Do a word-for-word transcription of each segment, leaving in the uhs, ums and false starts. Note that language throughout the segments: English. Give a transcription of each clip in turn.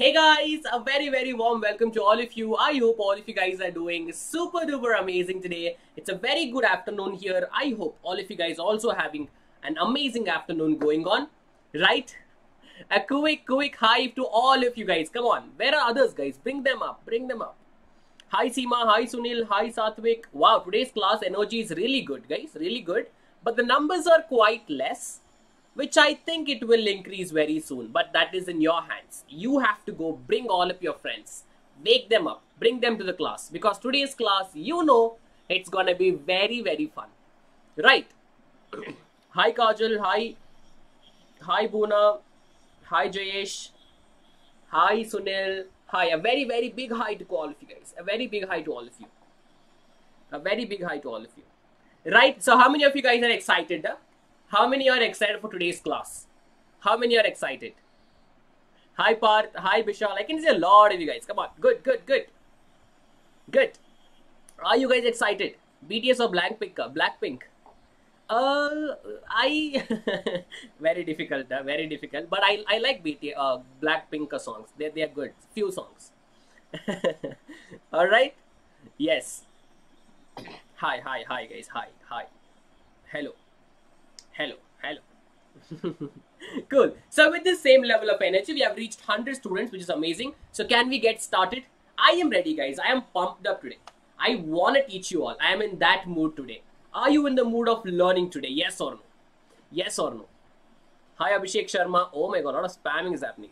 Hey guys, a very very warm welcome to all of you. I hope all of you guys are doing super duper amazing today. It's a very good afternoon here. I hope all of you guys also having an amazing afternoon going on, right? A quick quick hive to all of you guys. Come on, where are others guys? Bring them up, bring them up. Hi Seema, hi Sunil, hi Satvik. Wow, today's class energy is really good guys, really good. But the numbers are quite less, which I think it will increase very soon. But that is in your hands. You have to go bring all of your friends. Wake them up. Bring them to the class. Because today's class, you know, it's going to be very, very fun. Right. Hi Kajal. Hi. Hi Boona. Hi Jayesh. Hi Sunil. Hi. A very, very big hi to all of you guys. A very big hi to all of you. A very big hi to all of you. Right. So how many of you guys are excited? Huh? How many are excited for today's class? How many are excited? Hi Parth, hi Vishal. I can see a lot of you guys. Come on. Good, good, good. Good. Are you guys excited? B T S or Blackpink? Blackpink. Uh, I... very difficult, huh? Very difficult. But I, I like B T S, uh, Blackpink songs. They, they are good. Few songs. Alright? Yes. Hi, hi, hi guys. Hi, hi. Hello. Hello, hello. Cool. So with this same level of energy, we have reached one hundred students, which is amazing. So can we get started? I am ready, guys. I am pumped up today. I want to teach you all. I am in that mood today. Are you in the mood of learning today? Yes or no? Yes or no? Hi, Abhishek Sharma. Oh my God, a lot of spamming is happening.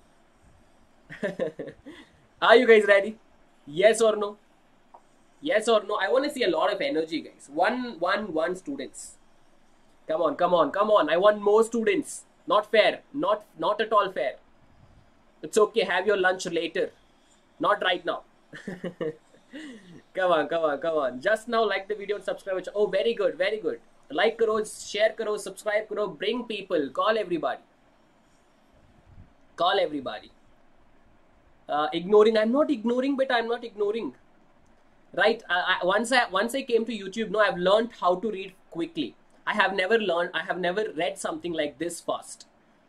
Are you guys ready? Yes or no? Yes or no? I want to see a lot of energy, guys. One, one, one students. Come on, come on, come on. I want more students. Not fair. Not not at all fair. It's okay. Have your lunch later. Not right now. Come on, come on, come on. Just now like the video and subscribe. Oh, very good, very good. Like karo, share karo, subscribe karo. Bring people. Call everybody. Call everybody. Uh, ignoring. I'm not ignoring, but I'm not ignoring. Right. I, I, once, I, once I came to YouTube, no, I've learned how to read quickly. I have never learned, I have never read something like this fast.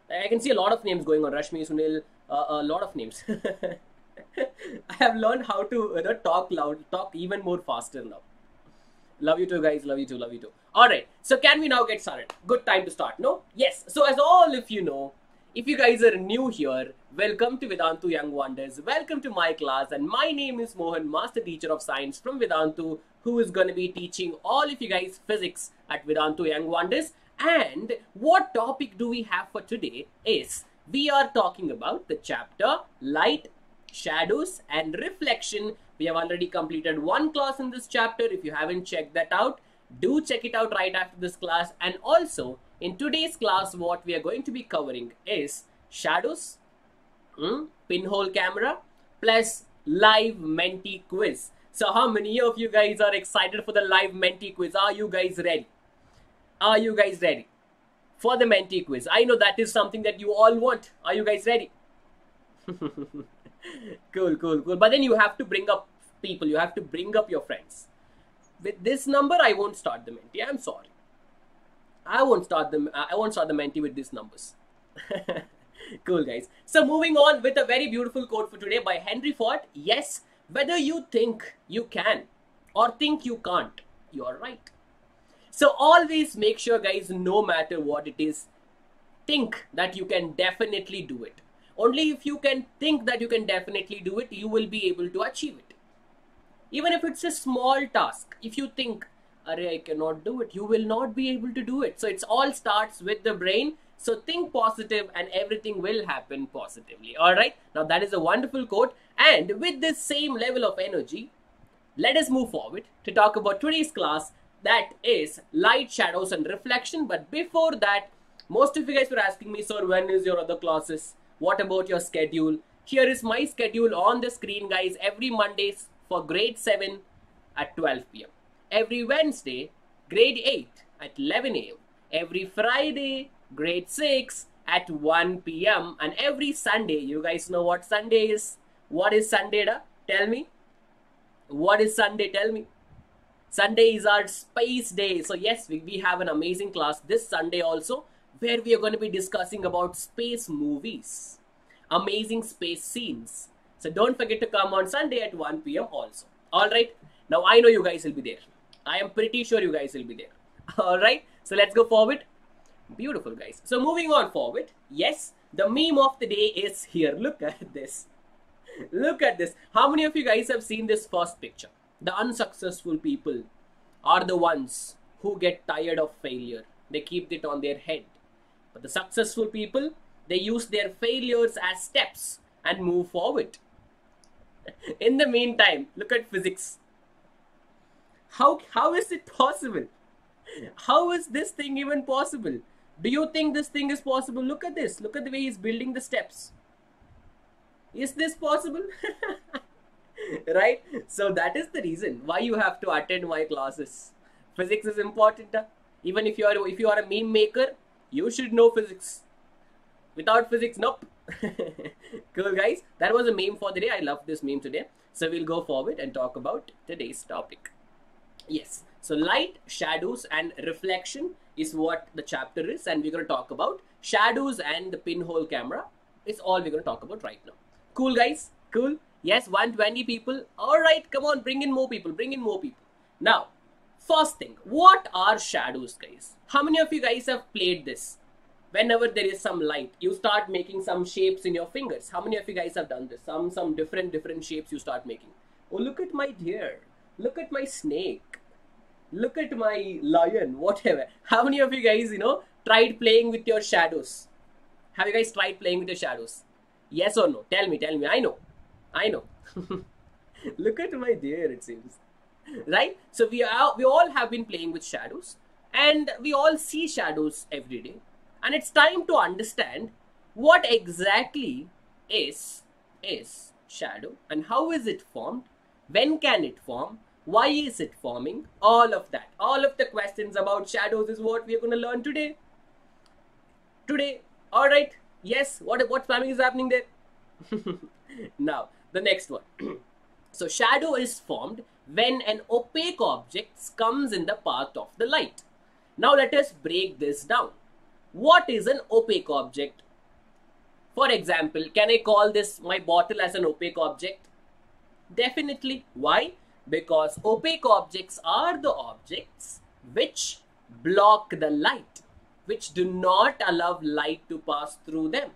I can see a lot of names going on. Rashmi, Sunil, uh, a lot of names. I have learned how to uh, talk loud, talk even more faster now. Love you too guys, love you too, love you too. Alright, so can we now get started? Good time to start, no? Yes, so as all of you know, if you guys are new here, welcome to Vedantu Young Wonders. Welcome to my class, and my name is Mohan, Master Teacher of Science from Vedantu, who is going to be teaching all of you guys physics at Vedantu Young Wonders. And what topic do we have for today is, we are talking about the chapter Light, Shadows and Reflection. We have already completed one class in this chapter. If you haven't checked that out, do check it out right after this class. And also, in today's class, what we are going to be covering is shadows, hmm, pinhole camera, plus live Menti quiz. So how many of you guys are excited for the live Menti quiz? Are you guys ready? Are you guys ready for the Menti quiz? I know that is something that you all want. Are you guys ready? Cool, cool, cool. But then you have to bring up people. You have to bring up your friends. With this number, I won't start the Menti. I'm sorry. I won't start the, I won't start the Menti with these numbers. Cool, guys. So moving on with a very beautiful quote for today by Henry Ford. Yes. Whether you think you can or think you can't, you are right. So always make sure guys, no matter what it is, think that you can definitely do it. Only if you can think that you can definitely do it, you will be able to achieve it. Even if it's a small task, if you think, "Arey, I cannot do it," you will not be able to do it. So it's all starts with the brain. So think positive and everything will happen positively. All right. Now that is a wonderful quote. And with this same level of energy, let us move forward to talk about today's class. That is light, shadows and reflection. But before that, most of you guys were asking me, sir, when is your other classes? What about your schedule? Here is my schedule on the screen, guys. Every Mondays for grade seven at twelve p m Every Wednesday, grade eight at eleven a m Every Friday, grade six at one p m And every Sunday, you guys know what Sunday is. What is Sunday, da? Tell me. What is Sunday? Tell me. Sunday is our space day. So yes, we, we have an amazing class this Sunday also, where we are going to be discussing about space movies. amazing space scenes. So don't forget to come on Sunday at one p m also. Alright, now I know you guys will be there. I am pretty sure you guys will be there. Alright, so let's go forward. Beautiful guys. So moving on forward. Yes, the meme of the day is here. Look at this. Look at this. How many of you guys have seen this first picture? The unsuccessful people are the ones who get tired of failure. They keep it on their head. But the successful people, they use their failures as steps and move forward. In the meantime, look at physics. How, how is it possible? How is this thing even possible? Do you think this thing is possible? Look at this. Look at the way he's building the steps. Is this possible? Right? So that is the reason why you have to attend my classes. Physics is important. Huh? Even if you are if you are a meme maker, you should know physics. Without physics, nope. Cool guys, that was a meme for the day. I love this meme today. So we'll go forward and talk about today's topic. Yes. So light, shadows and reflection is what the chapter is, and we're going to talk about shadows and the pinhole camera. It's all we're going to talk about right now. Cool guys, cool. Yes, one hundred twenty people. All right, come on, bring in more people, bring in more people. Now, first thing, what are shadows guys? How many of you guys have played this? Whenever there is some light, you start making some shapes in your fingers. How many of you guys have done this? Some, some different, different shapes you start making. Oh, look at my deer. Look at my snake. Look at my lion, whatever. How many of you guys, you know, tried playing with your shadows? Have you guys tried playing with your shadows? Yes or no? Tell me, tell me. I know. I know. Look at my deer, it seems. Right? So we, are, we all have been playing with shadows. And we all see shadows every day. And it's time to understand what exactly is, is shadow and how is it formed, when can it form, why is it forming, all of that. All of the questions about shadows is what we are going to learn today. Today, alright, yes, what, what planning is happening there? Now, the next one. So, shadow is formed when an opaque object comes in the path of the light. Now, let us break this down. What is an opaque object? For example, can I call this my bottle as an opaque object? Definitely. Why? Because opaque objects are the objects which block the light, which do not allow light to pass through them.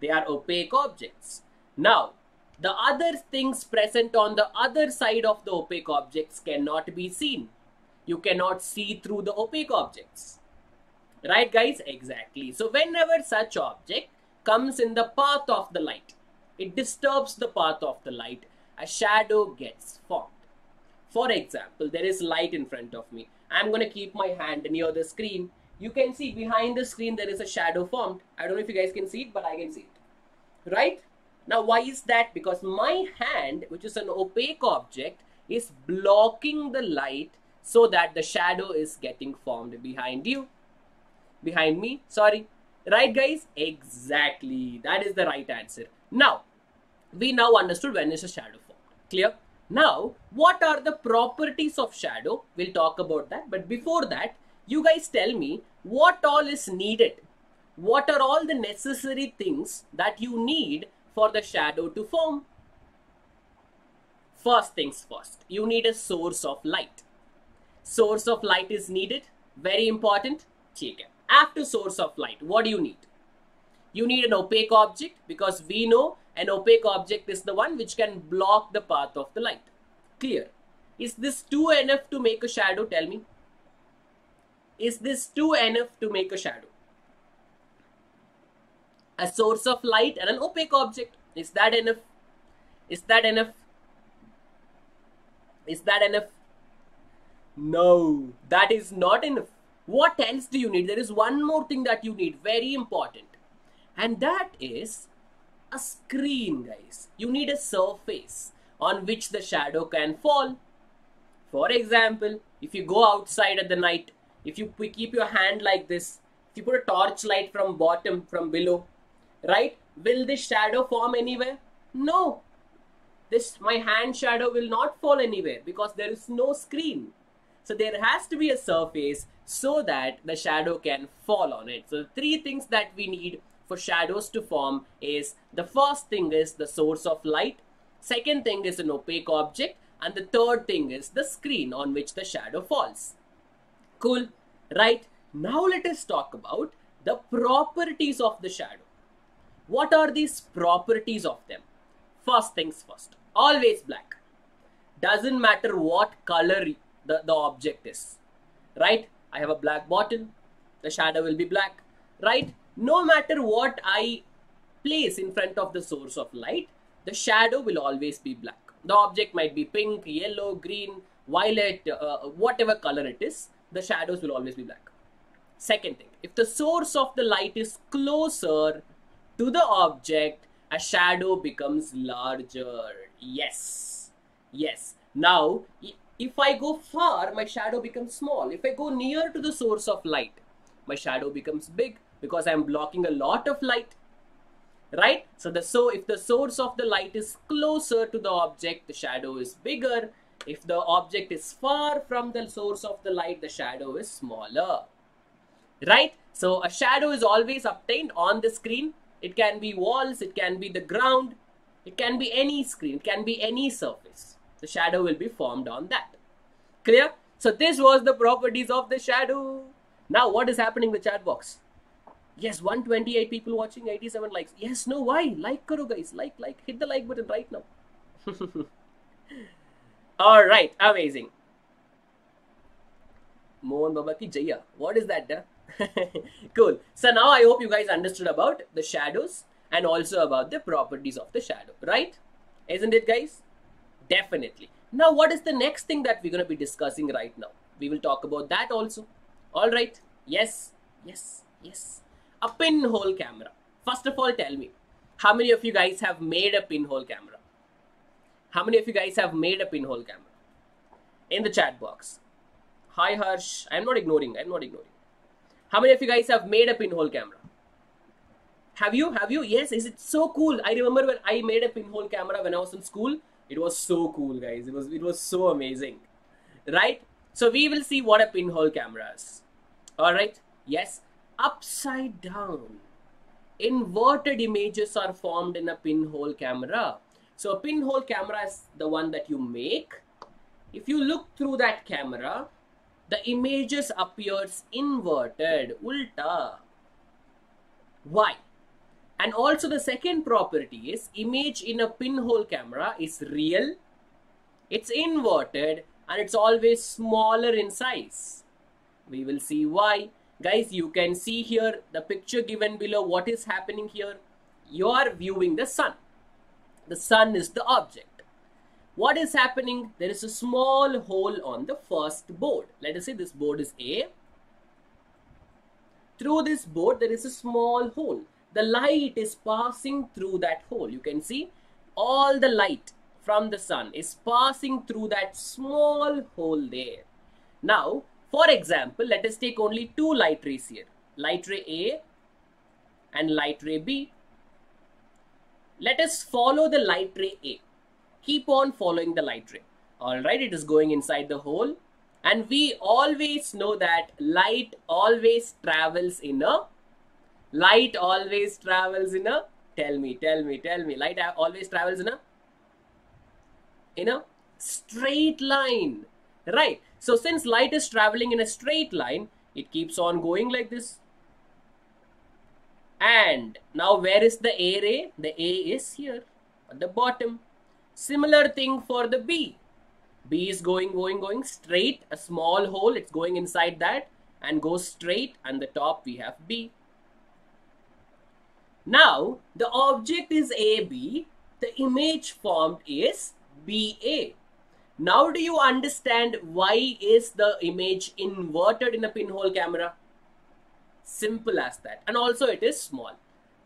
They are opaque objects. Now, the other things present on the other side of the opaque objects cannot be seen. You cannot see through the opaque objects. Right guys? Exactly. So whenever such object comes in the path of the light, it disturbs the path of the light, a shadow gets formed. For example, there is light in front of me. I'm going to keep my hand near the screen. You can see behind the screen there is a shadow formed. I don't know if you guys can see it, but I can see it. Right? Now why is that? Because my hand, which is an opaque object, is blocking the light so that the shadow is getting formed behind you. Behind me, sorry. Right guys? Exactly. That is the right answer. Now, we now understood when is a shadow formed. Clear? Now, what are the properties of shadow? We'll talk about that. But before that, you guys tell me what all is needed. What are all the necessary things that you need for the shadow to form? First things first, you need a source of light. Source of light is needed. Very important. Check it. After source of light, what do you need? You need an opaque object, because we know an opaque object is the one which can block the path of the light. Clear? Is this two enough to make a shadow? Tell me. Is this two enough to make a shadow? A source of light and an opaque object. Is that enough? Is that enough? Is that enough? No, that is not enough. What else do you need? There is one more thing that you need, very important. And that is a screen, guys. You need a surface on which the shadow can fall. For example, if you go outside at the night, if you keep your hand like this, if you put a torch light from bottom, from below, right? Will this shadow form anywhere? No. This, my hand shadow will not fall anywhere because there is no screen. So there has to be a surface so that the shadow can fall on it. So three things that we need for shadows to form is, the first thing is the source of light, second thing is an opaque object, and the third thing is the screen on which the shadow falls. Cool, right? Now let us talk about the properties of the shadow. What are these properties of them? First things first, always black. Doesn't matter what color the, the object is, right? I have a black bottle, the shadow will be black, right? No matter what I place in front of the source of light, the shadow will always be black. The object might be pink, yellow, green, violet, uh, whatever color it is, the shadows will always be black. Second thing, if the source of the light is closer to the object, a shadow becomes larger. Yes, yes. Now, if I go far, my shadow becomes small. If I go near to the source of light, my shadow becomes big because I'm blocking a lot of light. Right? So, the, so if the source of the light is closer to the object, the shadow is bigger. If the object is far from the source of the light, the shadow is smaller. Right? So a shadow is always obtained on the screen. It can be walls, it can be the ground, it can be any screen, it can be any surface. The shadow will be formed on that. Clear? So this was the properties of the shadow. Now what is happening in the chat box? Yes, one twenty-eight people watching, eighty-seven likes. Yes, no, why? Like karo guys, like, like, hit the like button right now. Alright, amazing. Mohan Baba ki Jaya. What is that? Huh? Cool. So now I hope you guys understood about the shadows and also about the properties of the shadow, right? Isn't it, guys? Definitely. Now, what is the next thing that we're going to be discussing right now? We will talk about that also. Alright. Yes, yes, yes. A pinhole camera. First of all, tell me, how many of you guys have made a pinhole camera? How many of you guys have made a pinhole camera? In the chat box. Hi Harsh, I'm not ignoring, I'm not ignoring. How many of you guys have made a pinhole camera? Have you? Have you? Yes, is it so cool? I remember when I made a pinhole camera when I was in school. It was so cool, guys. It was, it was so amazing. Right? So we will see what a pinhole camera is. Alright? Yes. Upside down, inverted images are formed in a pinhole camera. So a pinhole camera is the one that you make. If you look through that camera, the images appears inverted, ulta. Why? And also the second property is, image in a pinhole camera is real, it's inverted, and it's always smaller in size. We will see why. Guys, you can see here the picture given below. What is happening here? You are viewing the sun. The sun is the object. What is happening? There is a small hole on the first board. Let us say this board is A. Through this board, there is a small hole. The light is passing through that hole. You can see all the light from the sun is passing through that small hole there. Now, for example, let us take only two light rays here, light ray A and light ray B. Let us follow the light ray A. Keep on following the light ray. Alright, it is going inside the hole. And we always know that light always travels in a, light always travels in a, tell me, tell me, tell me, light always travels in a, in a straight line. Right. So since light is traveling in a straight line, it keeps on going like this. And now where is the A ray? The A is here at the bottom. Similar thing for the B. B is going, going, going straight, a small hole. It's going inside that and goes straight, and the top we have B. Now the object is A B. The image formed is B A. Now do you understand why is the image inverted in a pinhole camera? Simple as that. And also it is small.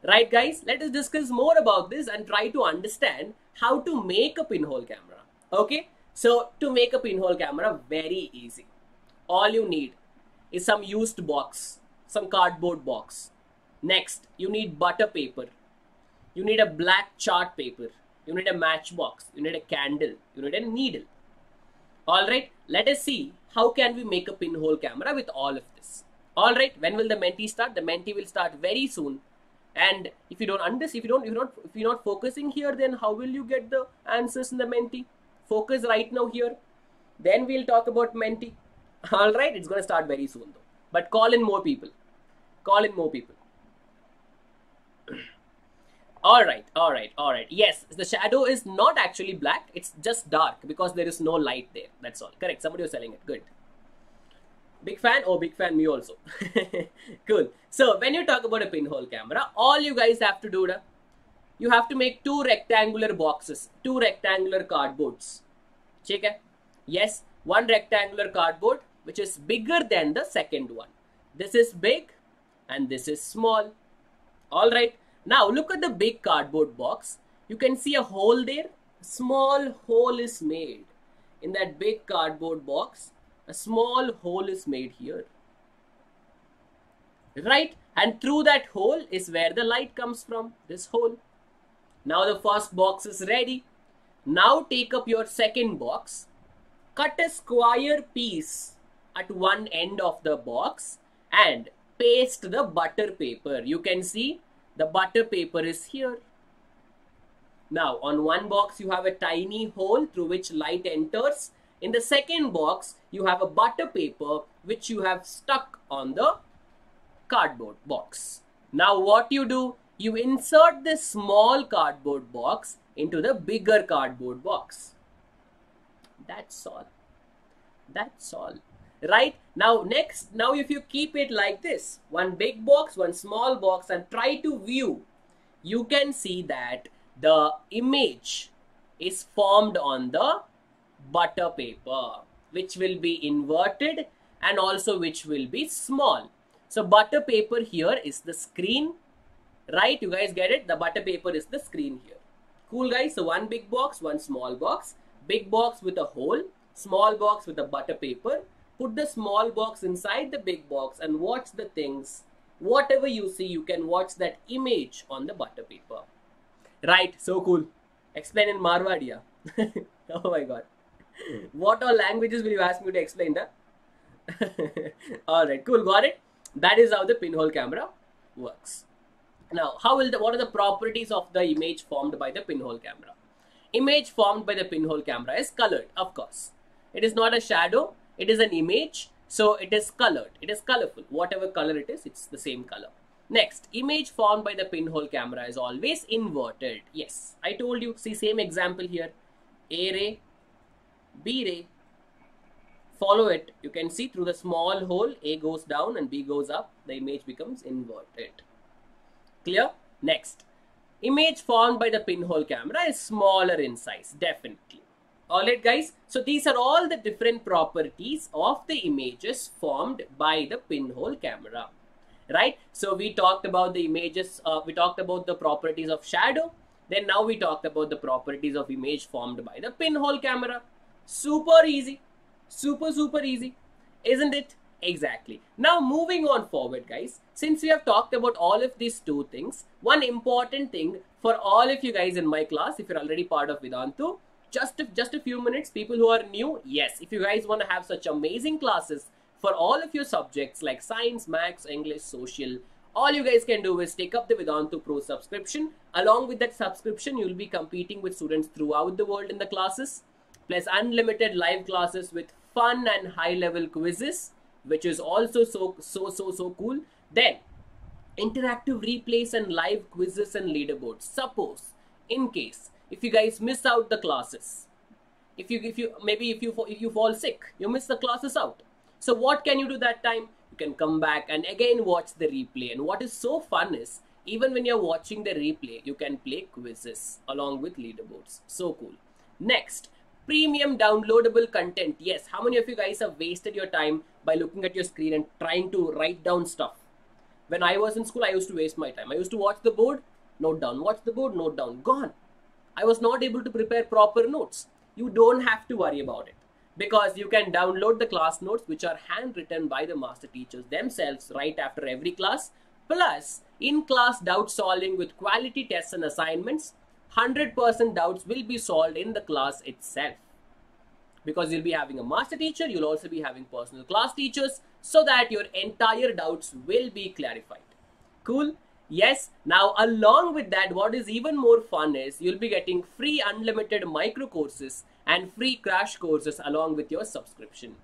Right guys, let us discuss more about this and try to understand how to make a pinhole camera. Okay, so to make a pinhole camera, very easy. All you need is some used box, some cardboard box. Next, you need butter paper. You need a black chart paper. You need a matchbox. You need a candle. You need a needle. Alright, let us see how can we make a pinhole camera with all of this. Alright, when will the Menti start? The Menti will start very soon. And if you don't understand, if you don't, if you're not, if you're not focusing here, then how will you get the answers in the Menti? Focus right now here. Then we'll talk about Menti. All right, it's going to start very soon though. But call in more people. Call in more people. All right, all right, all right. Yes, the shadow is not actually black. It's just dark because there is no light there. That's all. Correct. Somebody was selling it. Good. Big fan? Oh, big fan. Me also. Cool. So when you talk about a pinhole camera, all you guys have to do da, you have to make two rectangular boxes, two rectangular cardboards. Check it. Yes, one rectangular cardboard which is bigger than the second one. This is big and this is small. All right. Now look at the big cardboard box. You can see a hole there. A small hole is made in that big cardboard box. A small hole is made here. Right? And through that hole is where the light comes from. This hole. Now the first box is ready. Now take up your second box. Cut a square piece at one end of the box and paste the butter paper. You can see the butter paper is here. Now on one box you have a tiny hole through which light enters. In the second box you have a butter paper which you have stuck on the cardboard box. Now what you do? You insert this small cardboard box into the bigger cardboard box. That's all. That's all. Right? Now next, now if you keep it like this, one big box, one small box, and try to view, you can see that the image is formed on the butter paper, which will be inverted and also which will be small. So butter paper here is the screen, right? You guys get it? The butter paper is the screen here. Cool guys. So one big box, one small box, big box with a hole, small box with a butter paper. Put the small box inside the big box and watch the things. Whatever you see, you can watch that image on the butter paper. Right, so cool. Explain in Marwadi. Oh my god. What all languages will you ask me to explain that? Alright, cool, got it. That is how the pinhole camera works. Now, how will the, what are the properties of the image formed by the pinhole camera? Image formed by the pinhole camera is colored, of course. It is not a shadow. It is an image, so it is colored. It is colorful. Whatever color it is, it's the same color. Next, image formed by the pinhole camera is always inverted. Yes, I told you. See, same example here. A ray, B ray. Follow it. You can see through the small hole, A goes down and B goes up. The image becomes inverted. Clear? Next, image formed by the pinhole camera is smaller in size. Definitely. Alright guys, so these are all the different properties of the images formed by the pinhole camera, right? So we talked about the images, uh, we talked about the properties of shadow, then now we talked about the properties of image formed by the pinhole camera. Super easy, super, super easy, isn't it? Exactly. Now moving on forward guys, since we have talked about all of these two things, one important thing for all of you guys in my class, if you're already part of Vedantu, Just a, just a few minutes, people who are new, yes, if you guys want to have such amazing classes for all of your subjects like science, maths, English, social, all you guys can do is take up the Vedantu Pro subscription. Along with that subscription, you'll be competing with students throughout the world in the classes, plus unlimited live classes with fun and high-level quizzes, which is also so, so, so, so cool. Then, interactive replays and live quizzes and leaderboards. Suppose, in case, if you guys miss out the classes, if you, if you, maybe if you, if you fall sick, you miss the classes out. So what can you do that time? You can come back and again watch the replay. And what is so fun is, even when you're watching the replay, you can play quizzes along with leaderboards. So cool. Next, premium downloadable content. Yes, how many of you guys have wasted your time by looking at your screen and trying to write down stuff? When I was in school, I used to waste my time. I used to watch the board, note down, watch the board, note down, gone. I was not able to prepare proper notes. You don't have to worry about it because you can download the class notes which are handwritten by the master teachers themselves right after every class. Plus, in-class doubt solving with quality tests and assignments, one hundred percent doubts will be solved in the class itself. Because you'll be having a master teacher, you'll also be having personal class teachers so that your entire doubts will be clarified. Cool? Yes, now along with that, what is even more fun is you'll be getting free unlimited micro courses and free crash courses along with your subscription.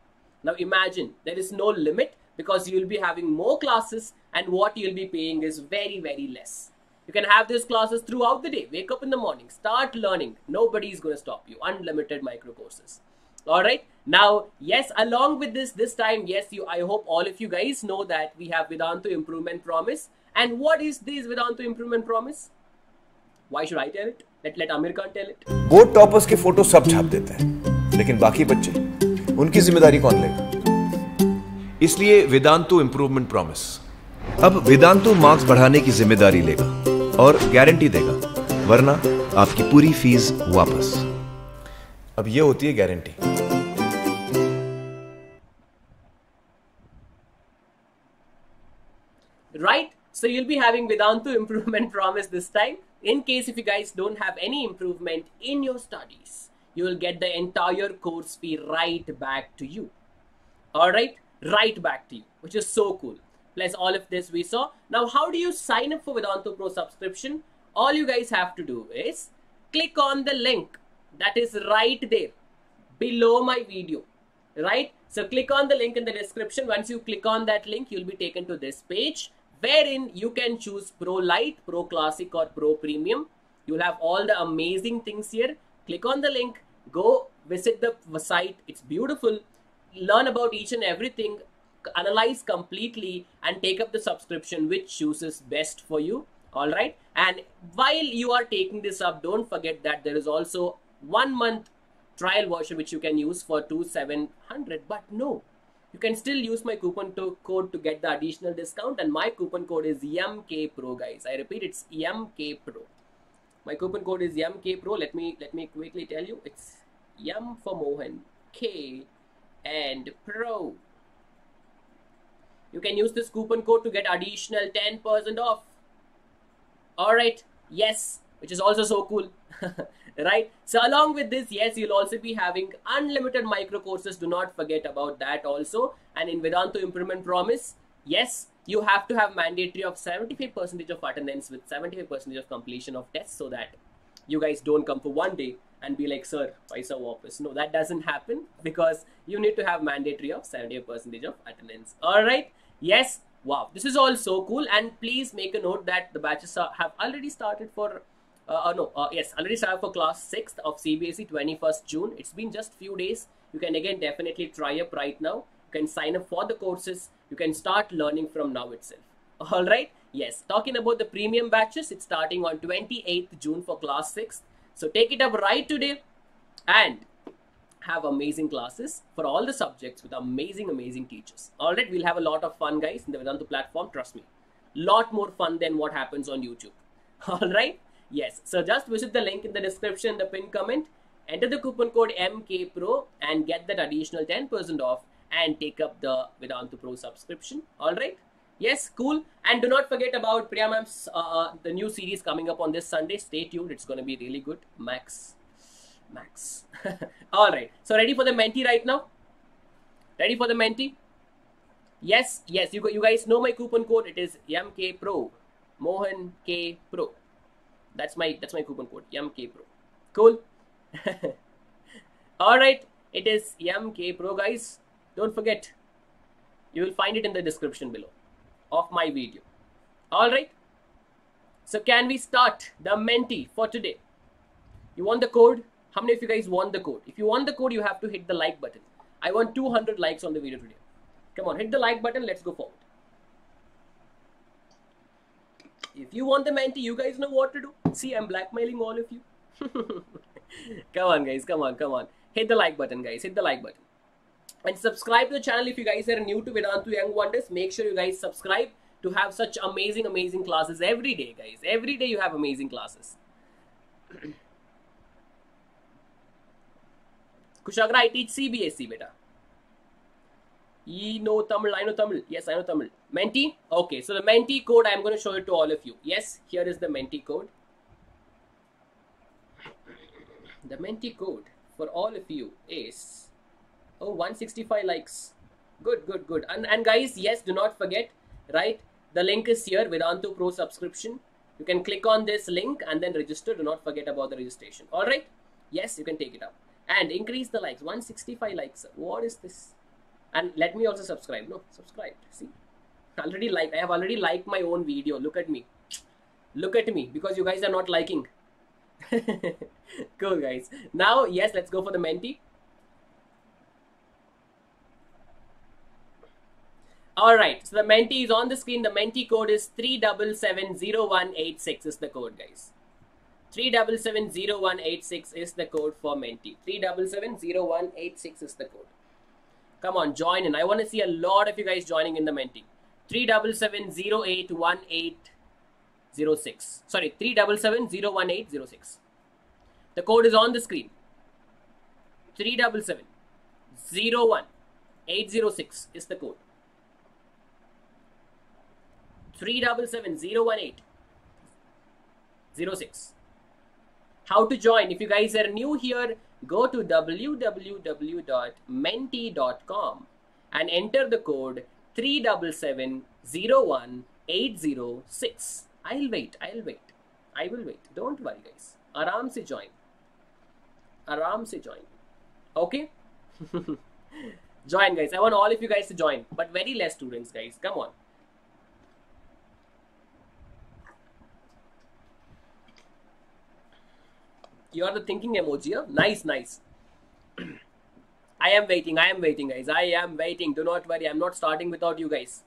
Now imagine, there is no limit because you'll be having more classes and what you'll be paying is very, very less. You can have these classes throughout the day. Wake up in the morning, start learning. Nobody is going to stop you. Unlimited micro courses. All right. Now, yes, along with this, this time, yes, you. I hope all of you guys know that we have Vedantu Improvement Promise. And what is this Vedantu Improvement Promise? Why should I tell it? Let let Amir Khan tell it. Board toppers के photo सब छाप देते हैं, लेकिन बाकी बच्चे, उनकी जिम्मेदारी कौन लेगा? इसलिए Vedantu Improvement Promise. अब Vedantu मार्क्स बढ़ाने की जिम्मेदारी लेगा और गारंटी देगा, वरना आपकी पूरी फीस वापस. अब ये होती है guarantee. Right? So you'll be having Vedantu Improvement Promise this time. In case if you guys don't have any improvement in your studies, you will get the entire course fee right back to you. All right? Right back to you, which is so cool. Plus all of this we saw. Now, how do you sign up for Vedantu Pro subscription? All you guys have to do is click on the link that is right there below my video. Right? So click on the link in the description. Once you click on that link, you'll be taken to this page, wherein you can choose Pro Lite, Pro Classic or Pro Premium. You'll have all the amazing things here. Click on the link, go visit the site. It's beautiful. Learn about each and everything, analyze completely and take up the subscription which chooses best for you. All right. And while you are taking this up, don't forget that there is also one month trial version which you can use for two thousand seven hundred. But no, you can still use my coupon to code to get the additional discount, and my coupon code is Y U M K P R O, guys. I repeat, it's Y U M K P R O. My coupon code is Y U M K P R O. Let me let me quickly tell you, it's Yum for Mohan, K and Pro. You can use this coupon code to get additional ten percent off. All right, yes, which is also so cool. Right? So along with this, yes, you'll also be having unlimited micro courses. Do not forget about that also. And in Vedantu Improvement Promise, yes, you have to have mandatory of seventy-five percent of attendance with seventy-five percent of completion of tests, so that you guys don't come for one day and be like, sir, paisa wapas. No, that doesn't happen, because you need to have mandatory of seventy-five percent of attendance. All right. Yes. Wow. This is all so cool. And please make a note that the batches are, have already started for Uh, no, uh, yes, already started for class sixth of C B S E, twenty-first June. It's been just few days. You can again definitely try up right now. You can sign up for the courses. You can start learning from now itself. All right. Yes, talking about the premium batches, it's starting on twenty-eighth June for class sixth. So take it up right today and have amazing classes for all the subjects with amazing, amazing teachers. All right. We'll have a lot of fun, guys, in the Vedantu platform. Trust me, lot more fun than what happens on YouTube. All right. Yes, so just visit the link in the description, the pinned comment, enter the coupon code M K P R O and get that additional ten percent off and take up the Vedantu Pro subscription. All right. Yes, cool. And do not forget about Priya Ma'am's uh, the new series coming up on this Sunday. Stay tuned. It's going to be really good. Max. Max. All right. So ready for the Menti right now? Ready for the Menti? Yes. Yes. You, you guys know my coupon code. It is Y U M K P R O. Mohan K Pro. That's my that's my coupon code, Y U M K P R O. Cool. All right, it is Y U M K P R O, guys. Don't forget, you will find it in the description below of my video. All right. So can we start the Menti for today? You want the code? How many of you guys want the code? If you want the code, you have to hit the like button. I want two hundred likes on the video today. Come on, hit the like button. Let's go forward. If you want the Menti, you guys know what to do. See, I'm blackmailing all of you. Come on, guys. Come on. Come on. Hit the like button, guys. Hit the like button. And subscribe to the channel if you guys are new to Vedantu Young Wonders. Make sure you guys subscribe to have such amazing, amazing classes every day, guys. Every day you have amazing classes. Kushagra, I teach C B S E, beta. You know Tamil, I know Tamil. Yes, I know Tamil. Menti? Okay, so the Menti code, I'm going to show it to all of you. Yes, here is the Menti code. The Menti code for all of you is, oh, one sixty-five likes. Good, good, good. And, and guys, yes, do not forget, right? The link is here, Vedantu Pro subscription. You can click on this link and then register. Do not forget about the registration. All right. Yes, you can take it up and increase the likes. one sixty-five likes. What is this? And let me also subscribe. No, subscribe. See, already like. I have already liked my own video. Look at me. Look at me, because you guys are not liking. Cool, guys. Now, yes, let's go for the Menti. Alright, so the Menti is on the screen. The Menti code is three seven seven zero one eight six is the code, guys. three seven seven zero one eight six is the code for Menti. three seven seven zero one eight six is the code. Come on, join in. I want to see a lot of you guys joining in the Menti. three seven seven zero eight one eight zero six. Sorry, three seven seven zero one eight zero six. The code is on the screen. three seven seven zero one eight zero six is the code. three seven seven zero one eight zero six. How to join? If you guys are new here, go to w w w dot menti dot com and enter the code three seven seven zero one eight zero six. I'll wait. I'll wait. I will wait. Don't worry, guys. Aram se join. Aram se join. Okay? Join, guys. I want all of you guys to join, but very less students, guys. Come on. You are the thinking emoji, huh? Nice, nice. I am waiting. I am waiting, guys. I am waiting. Do not worry. I am not starting without you guys.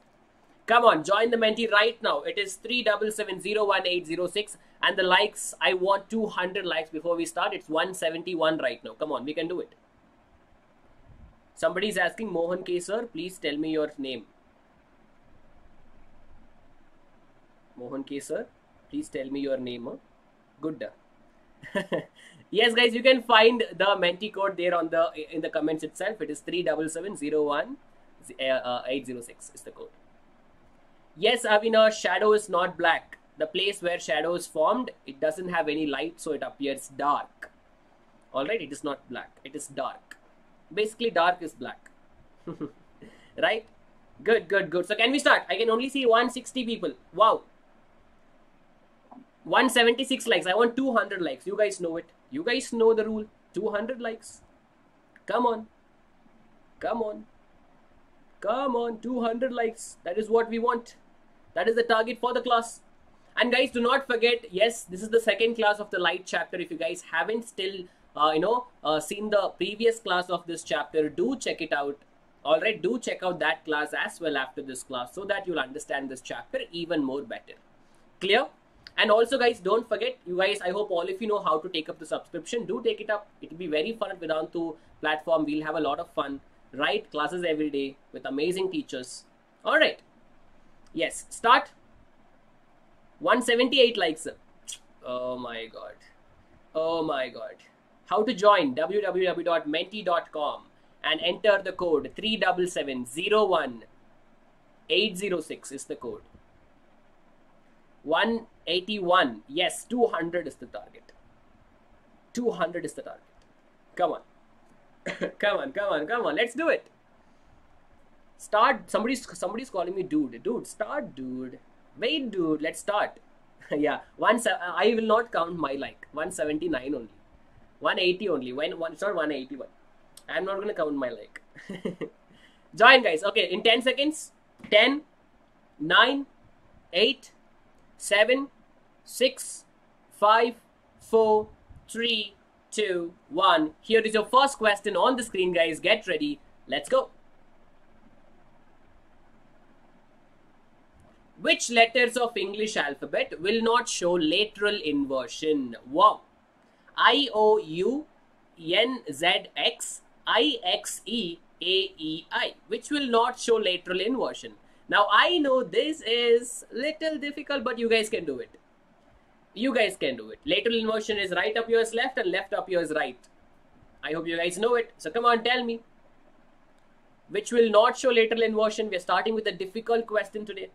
Come on, join the Menti right now. It is three seven seven zero one eight zero six. And the likes, I want two hundred likes before we start. It's one seventy-one right now. Come on, we can do it. Somebody is asking, Mohan K. Sir, please tell me your name. Mohan K. Sir, please tell me your name. Huh? Good. Yes, guys, you can find the Menti code there on the in the comments itself. It is three seven seven zero one eight zero six is the code. Yes, Avinash, shadow is not black. The place where shadow is formed, it doesn't have any light, so it appears dark. Alright, it is not black. It is dark. Basically, dark is black. Right? Good, good, good. So can we start? I can only see one sixty people. Wow. one seventy-six likes. I want two hundred likes. You guys know it. You guys know the rule. two hundred likes. Come on. Come on. Come on. two hundred likes. That is what we want. That is the target for the class. And guys, do not forget. Yes, this is the second class of the light chapter. If you guys haven't still, uh, you know, uh, seen the previous class of this chapter, do check it out. All right. Do check out that class as well after this class, so that you'll understand this chapter even more better. Clear? And also, guys, don't forget, you guys, I hope all of you know how to take up the subscription. Do take it up. It will be very fun at Vedantu platform. We'll have a lot of fun, right? Classes every day with amazing teachers. All right. Yes, start. one seventy-eight likes. Oh, my God. Oh, my God. How to join? w w w dot menti dot com and enter the code three seven seven zero one eight zero six is the code. one eighty-one. Yes, two hundred is the target. two hundred is the target. Come on. Come on, come on, come on. Let's do it. Start. Somebody's, somebody's calling me dude. Dude, start, dude. Wait, dude. Let's start. Yeah. Once, uh, I will not count my like. one seventy-nine only. one eighty only. When, one, it's not one eighty-one. I'm not going to count my like. Join, guys. Okay. In ten seconds. ten, nine, eight, seven, six, five, four, three, two, one. Here is your first question on the screen, guys. Get ready. Let's go. Which letters of English alphabet will not show lateral inversion? Wow. I O U N Z X I X E A E I. Which will not show lateral inversion? Now, I know this is little difficult, but you guys can do it. You guys can do it. Lateral inversion is right up here is left and left up here is right. I hope you guys know it. So come on, tell me. Which will not show lateral inversion? We are starting with a difficult question today.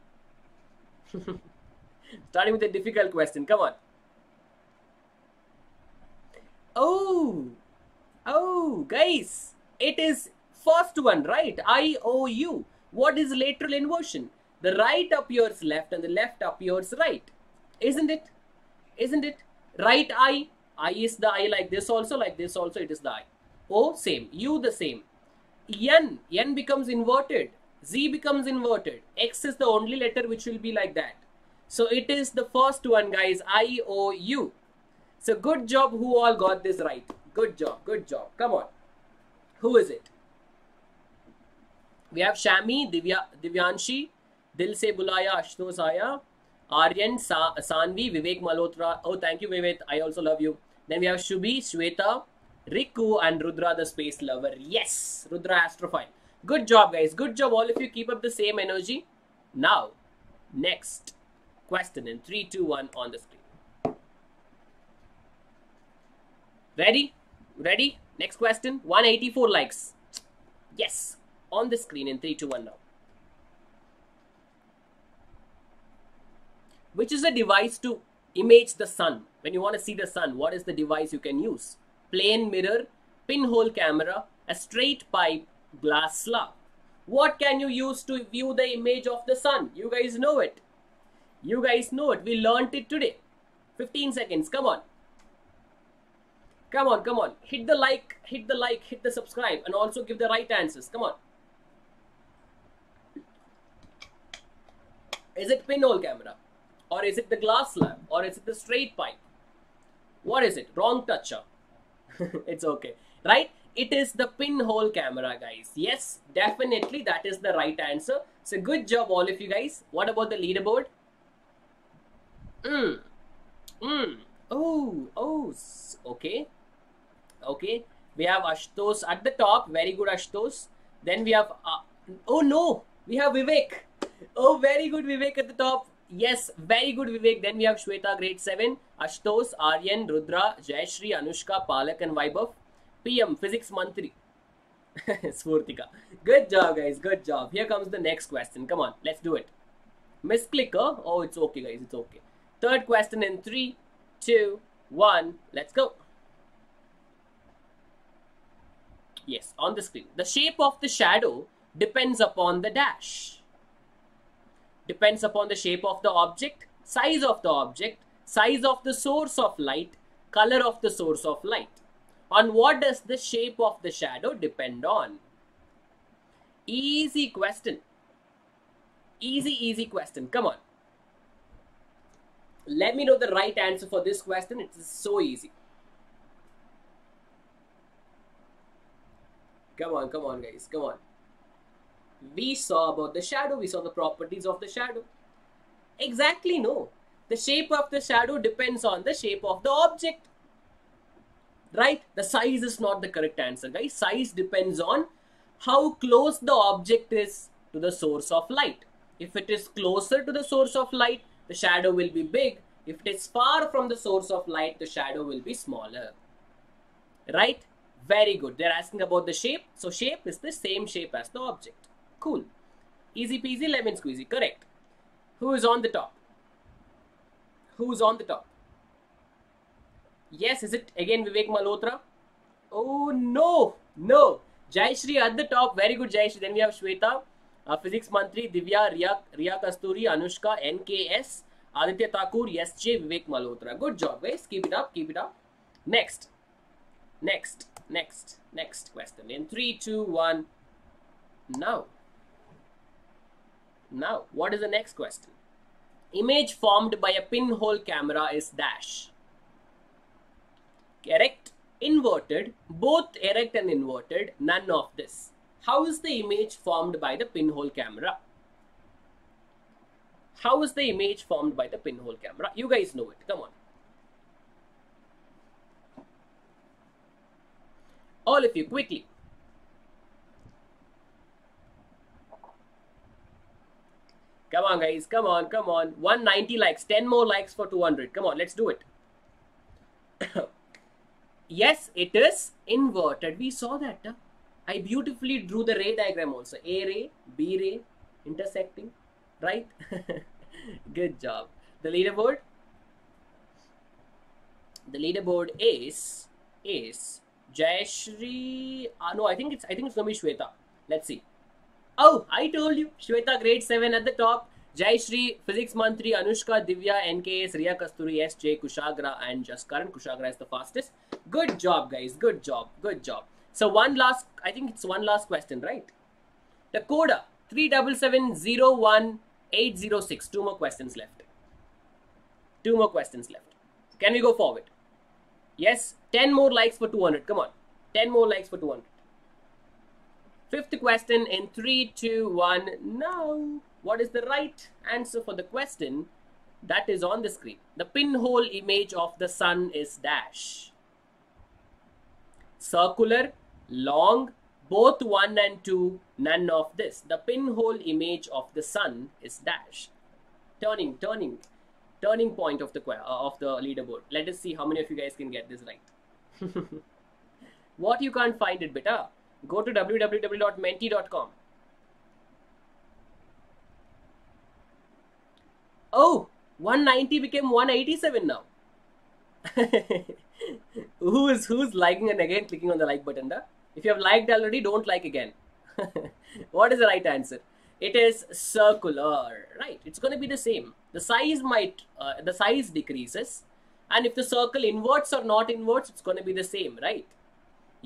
Starting with a difficult question. Come on. Oh. Oh, guys. It is first one, right? I O U. What is lateral inversion? The right appears left and the left appears right. Isn't it? Isn't it? Right eye. Eye is the eye like this also, like this also it is the eye. O same. U the same. N. N becomes inverted. Z becomes inverted. X is the only letter which will be like that. So it is the first one, guys. I O U. So good job who all got this right. Good job. Good job. Come on. Who is it? We have Shami, Divya, Divyanshi, Dil Se Bulaya, Ashnoz Aya, Aryan, Sa, Sanvi, Vivek Malhotra. Oh, thank you, Vivek. I also love you. Then we have Shubhi, Shweta, Riku, and Rudra, the space lover. Yes, Rudra Astrophile. Good job, guys. Good job. All of you keep up the same energy. Now, next question in three, two, one on the screen. Ready? Ready? Next question. one eighty-four likes. Yes. On the screen in three, two, one now. Which is a device to image the sun? When you want to see the sun, what is the device you can use? Plane mirror, pinhole camera, a straight pipe, glass slab. What can you use to view the image of the sun? You guys know it. You guys know it. We learnt it today. fifteen seconds. Come on. Come on. Come on. Hit the like. Hit the like. Hit the subscribe. And also give the right answers. Come on. Is it pinhole camera? Or is it the glass slab? Or is it the straight pipe? What is it? Wrong toucher. It's okay. Right? It is the pinhole camera, guys. Yes, definitely that is the right answer. So good job all of you guys. What about the leaderboard? Mm. Mm. Oh, oh, okay. Okay. We have Ashtosh at the top. Very good, Ashtosh. Then we have, uh, oh no, we have Vivek. Oh, very good Vivek at the top. Yes, very good Vivek. Then we have Shweta, grade seven, Ashtosh, Aryan, Rudra, Jayashri, Anushka, Palak and Vaibhav, P M, Physics Mantri, Sphurtika. Good job guys, good job. Here comes the next question. Come on, let's do it. Miss Clicker. Oh, it's okay guys, it's okay. Third question in three, two, one, let's go. Yes, on the screen. The shape of the shadow depends upon the dash. Depends upon the shape of the object, size of the object, size of the source of light, color of the source of light. On what does the shape of the shadow depend on? Easy question. Easy, easy question. Come on. Let me know the right answer for this question. It is so easy. Come on, come on, guys. Come on. We saw about the shadow, we saw the properties of the shadow. Exactly, no. The shape of the shadow depends on the shape of the object. Right? The size is not the correct answer, guys. Size depends on how close the object is to the source of light. If it is closer to the source of light, the shadow will be big. If it is far from the source of light, the shadow will be smaller. Right? Very good. They're asking about the shape. So, shape is the same shape as the object. Cool. Easy peasy lemon squeezy. Correct. Who is on the top? Who's on the top? Yes, is it again Vivek Malhotra? Oh no, no. Jayashri at the top. Very good, Jayashri. Then we have Shweta, uh, Physics Mantri, Divya, Riya, Riya Kasturi, Anushka, N K S, Aditya Thakur, S J, Vivek Malhotra. Good job, guys. Keep it up, keep it up. Next. Next, next, next question. In three, two, one, now. Now, what is the next question? Image formed by a pinhole camera is dash. Correct, inverted, both erect and inverted, none of this. How is the image formed by the pinhole camera? How is the image formed by the pinhole camera? You guys know it. Come on. All of you, quickly. Come on, guys. Come on. Come on. one ninety likes. ten more likes for two hundred. Come on. Let's do it. Yes, it is inverted. We saw that. Huh? I beautifully drew the ray diagram also. A ray, B ray, intersecting. Right? Good job. The leaderboard? The leaderboard is, is Jayashri. Uh, no, I think it's, I think it's going to be Shweta. Let's see. Oh, I told you. Shweta, grade seven at the top. Jai Shri, Physics Mantri, Anushka, Divya, N K S, Riya Kasturi, S J, Kushagra, and just Karan. Kushagra is the fastest. Good job, guys. Good job. Good job. So, one last, I think it's one last question, right? The coda three seven seven zero one eight zero six. Two more questions left. Two more questions left. Can we go forward? Yes. ten more likes for two hundred. Come on. ten more likes for two hundred. Fifth question in three, two, one. Now, what is the right answer for the question that is on the screen? The pinhole image of the sun is dash. Circular, long, both one and two, none of this. The pinhole image of the sun is dash. Turning, turning, turning point of the, uh, of the leaderboard. Let us see how many of you guys can get this right. What you can't find it better? Go to w w w dot menti dot com. Oh, one ninety became one eighty-seven now. Who is who's liking and again clicking on the like button? Da? If you have liked already, don't like again. What is the right answer? It is circular, right? It's going to be the same. The size might, uh, the size decreases, and if the circle inverts or not inverts, it's going to be the same, right?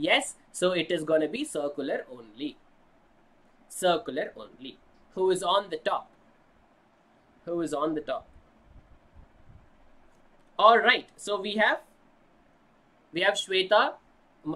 Yes, so it is going to be circular only. Circular only. Who is on the top? Who is on the top? All right. So we have, we have Shweta,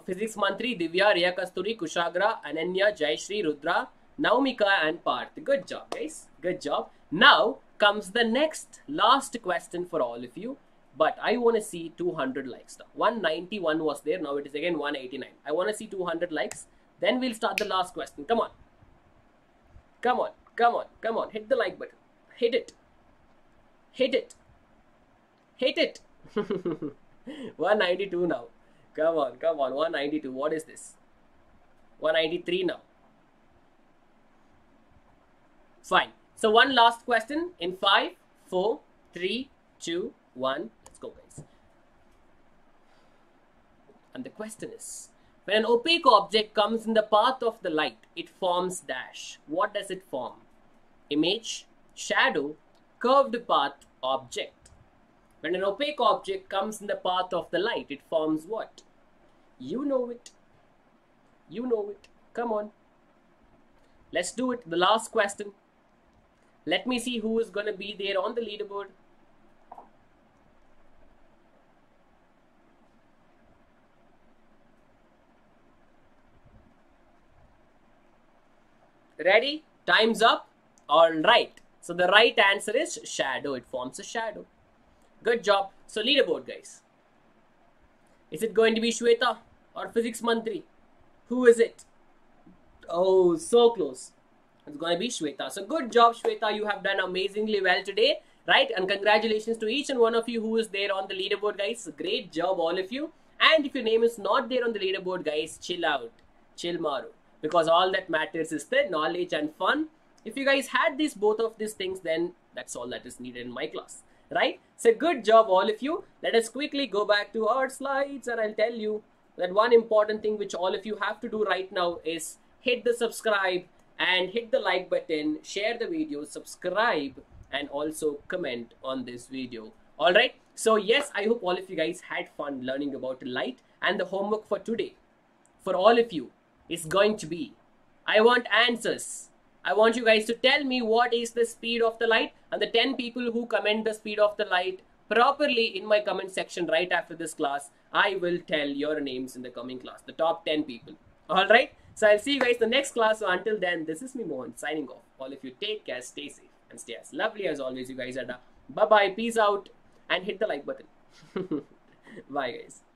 Physics Mantri, Divya, Riya Kasturi, Kushagra, Ananya, Jayashri, Rudra, Naumika, and Parth. Good job, guys. Good job. Now comes the next, last question for all of you. But I want to see two hundred likes. one ninety-one was there. Now it is again one eighty-nine. I want to see two hundred likes. Then we'll start the last question. Come on. Come on. Come on. Come on. Hit the like button. Hit it. Hit it. Hit it. one ninety-two now. Come on. Come on. one ninety-two. What is this? one ninety-three now. Fine. So one last question in five, four, three, two, one. Let's go, guys. And the question is, when an opaque object comes in the path of the light, it forms dash. What does it form? Image, shadow, curved path, object. When an opaque object comes in the path of the light, it forms what? You know it. You know it. Come on. Let's do it. The last question. Let me see who is going to be there on the leaderboard. Ready? Time's up. All right. So the right answer is shadow. It forms a shadow. Good job. So leaderboard, guys. Is it going to be Shweta or Physics Mantri? Who is it? Oh, so close. It's going to be Shweta. So good job, Shweta. You have done amazingly well today. Right? And congratulations to each and one of you who is there on the leaderboard, guys. Great job, all of you. And if your name is not there on the leaderboard, guys, chill out. Chill maru. Because all that matters is the knowledge and fun. If you guys had these both of these things, then that's all that is needed in my class, right? So good job, all of you. Let us quickly go back to our slides, and I'll tell you that one important thing which all of you have to do right now is hit the subscribe and hit the like button, share the video, subscribe, and also comment on this video. All right. So yes, I hope all of you guys had fun learning about light, and the homework for today for all of you is going to be, I want answers. I want you guys to tell me what is the speed of the light, and the ten people who comment the speed of the light properly in my comment section right after this class, I will tell your names in the coming class, the top ten people. All right. So I'll see you guys in the next class. So until then, this is me, Mohan, signing off. All of you take care, stay safe, and stay as lovely as always, you guys. Bye-bye. Peace out and hit the like button. Bye, guys.